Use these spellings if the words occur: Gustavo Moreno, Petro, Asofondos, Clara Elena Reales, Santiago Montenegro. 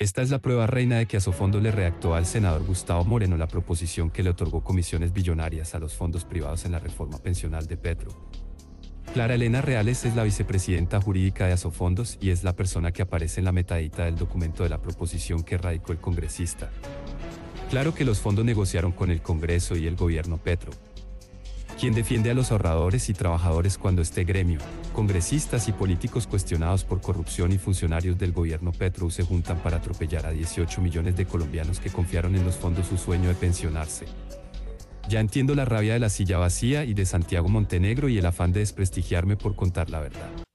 Esta es la prueba reina de que Asofondos le redactó al senador Gustavo Moreno la proposición que le otorgó comisiones billonarias a los fondos privados en la reforma pensional de Petro. Clara Elena Reales es la vicepresidenta jurídica de Asofondos y es la persona que aparece en la metadita del documento de la proposición que radicó el congresista. Claro que los fondos negociaron con el Congreso y el gobierno Petro, quien defiende a los ahorradores y trabajadores cuando este gremio, congresistas y políticos cuestionados por corrupción y funcionarios del gobierno Petro se juntan para atropellar a 18 millones de colombianos que confiaron en los fondos su sueño de pensionarse. Ya entiendo la rabia de la silla vacía y de Santiago Montenegro y el afán de desprestigiarme por contar la verdad.